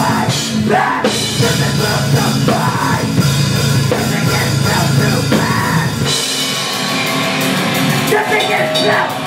Nothing is left.